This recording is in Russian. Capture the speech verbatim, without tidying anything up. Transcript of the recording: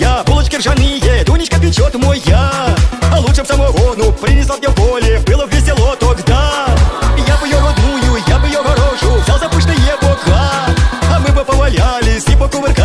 я, булочки ржаные, Дунечка печет моя. А лучше б самого, ну, принесла мне в поле, было б весело тогда. Я бы ее родную, я бы ее ворожу, взял за пышные бока, а мы бы повалялись и покувыркались.